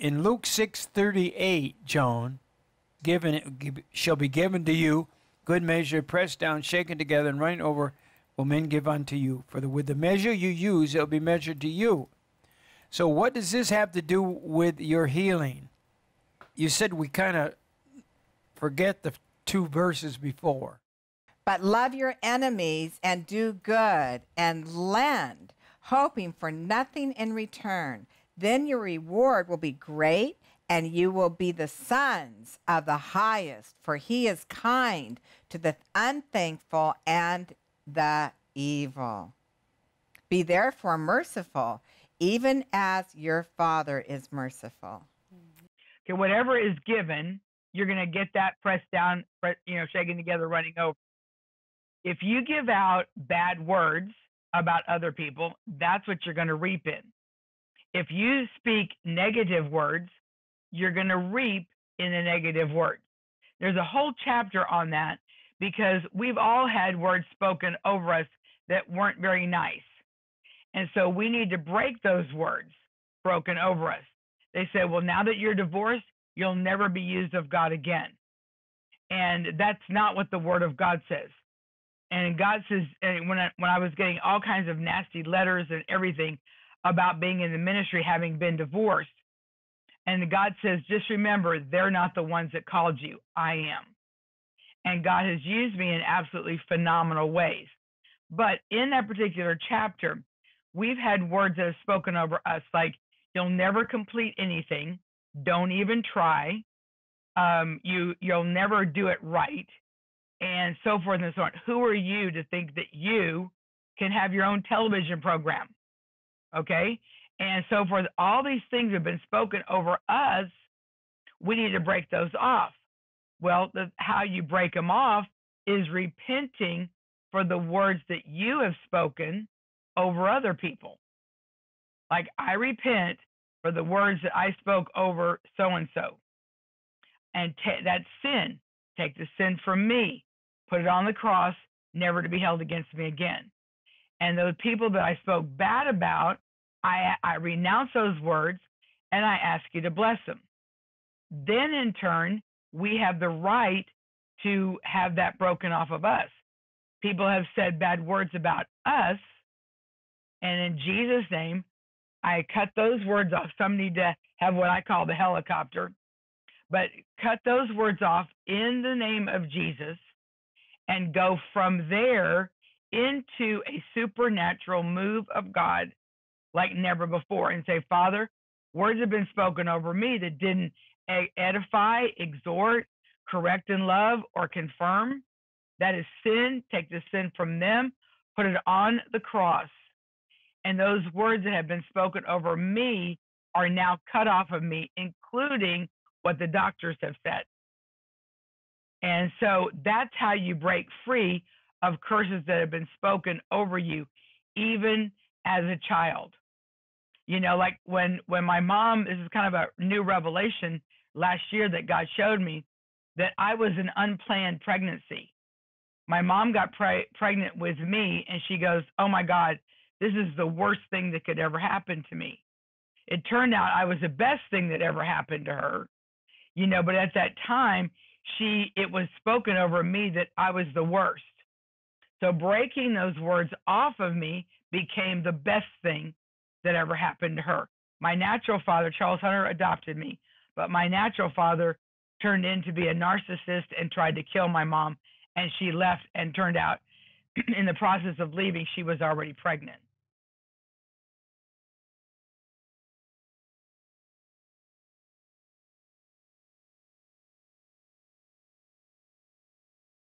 in Luke 6:38, John, given shall be given to you, good measure, pressed down, shaken together, and running over, will men give unto you. For with the measure you use, it will be measured to you. So what does this have to do with your healing? You said we kind of forget the two verses before. But love your enemies and do good and lend, hoping for nothing in return. Then your reward will be great, and you will be the sons of the highest, for he is kind to the unthankful and the evil. Be therefore merciful, even as your Father is merciful. Okay, whatever is given, you're going to get that pressed down, you know, shaking together, running over. If you give out bad words about other people, that's what you're going to reap in. If you speak negative words, you're going to reap in the negative words. There's a whole chapter on that because we've all had words spoken over us that weren't very nice. And so we need to break those words broken over us. They say, well, now that you're divorced, you'll never be used of God again. And that's not what the Word of God says. And God says, and when I was getting all kinds of nasty letters and everything about being in the ministry, having been divorced, and God says, just remember, they're not the ones that called you. I am. And God has used me in absolutely phenomenal ways. But in that particular chapter, we've had words that have spoken over us like, you'll never complete anything. Don't even try. You'll never do it right. And so forth and so on. Who are you to think that you can have your own television program? Okay? And so forth. All these things have been spoken over us. We need to break those off. Well, how you break them off is repenting for the words that you have spoken over other people. Like, I repent for the words that I spoke over so-and-so. And that's sin. Take the sin from me. Put it on the cross, never to be held against me again. And those people that I spoke bad about, I renounce those words, and I ask you to bless them. Then, in turn, we have the right to have that broken off of us. People have said bad words about us, and in Jesus' name, I cut those words off. Some need to have what I call the helicopter, but cut those words off in the name of Jesus. And go from there into a supernatural move of God like never before and say, Father, words have been spoken over me that didn't edify, exhort, correct in love, or confirm. That is sin. Take the sin from them. Put it on the cross. And those words that have been spoken over me are now cut off of me, including what the doctors have said. And so that's how you break free of curses that have been spoken over you, even as a child. You know, like when my mom, this is kind of a new revelation last year that God showed me, that I was an unplanned pregnancy. My mom got pregnant with me, and she goes, oh, my God, this is the worst thing that could ever happen to me. It turned out I was the best thing that ever happened to her. You know, but at that time, it was spoken over me that I was the worst. So breaking those words off of me became the best thing that ever happened to her. My natural father, Charles Hunter, adopted me, but my natural father turned into be a narcissist and tried to kill my mom, and she left and turned out in the process of leaving, she was already pregnant.